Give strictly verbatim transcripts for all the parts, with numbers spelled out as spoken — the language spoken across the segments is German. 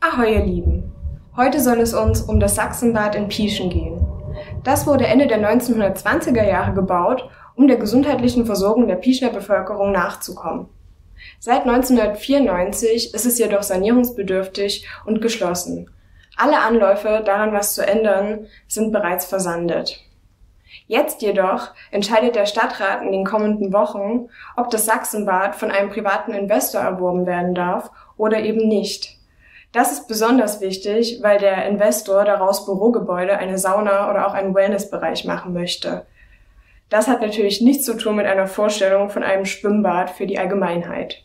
Ahoi ihr Lieben! Heute soll es uns um das Sachsenbad in Pieschen gehen. Das wurde Ende der neunzehnhundertzwanziger Jahre gebaut, um der gesundheitlichen Versorgung der Pieschner Bevölkerung nachzukommen. Seit neunzehnhundertvierundneunzig ist es jedoch sanierungsbedürftig und geschlossen. Alle Anläufe, daran was zu ändern, sind bereits versandet. Jetzt jedoch entscheidet der Stadtrat in den kommenden Wochen, ob das Sachsenbad von einem privaten Investor erworben werden darf oder eben nicht. Das ist besonders wichtig, weil der Investor daraus Bürogebäude, eine Sauna oder auch einen Wellnessbereich machen möchte. Das hat natürlich nichts zu tun mit einer Vorstellung von einem Schwimmbad für die Allgemeinheit.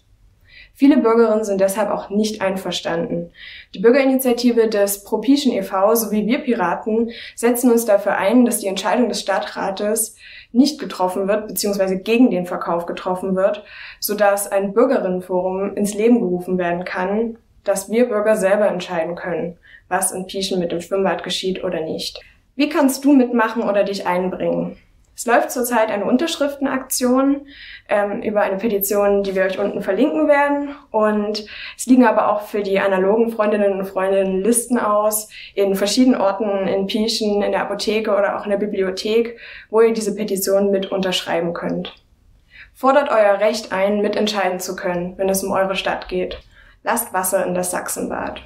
Viele Bürgerinnen sind deshalb auch nicht einverstanden. Die Bürgerinitiative des Propition e V sowie wir Piraten setzen uns dafür ein, dass die Entscheidung des Stadtrates nicht getroffen wird bzw. gegen den Verkauf getroffen wird, sodass ein Bürgerinnenforum ins Leben gerufen werden kann, dass wir Bürger selber entscheiden können, was in Pieschen mit dem Schwimmbad geschieht oder nicht. Wie kannst du mitmachen oder dich einbringen? Es läuft zurzeit eine Unterschriftenaktion ähm, über eine Petition, die wir euch unten verlinken werden. Und es liegen aber auch für die analogen Freundinnen und Freundinnen Listen aus in verschiedenen Orten, in Pieschen, in der Apotheke oder auch in der Bibliothek, wo ihr diese Petition mit unterschreiben könnt. Fordert euer Recht ein, mitentscheiden zu können, wenn es um eure Stadt geht. Lasst Wasser in das Sachsenbad.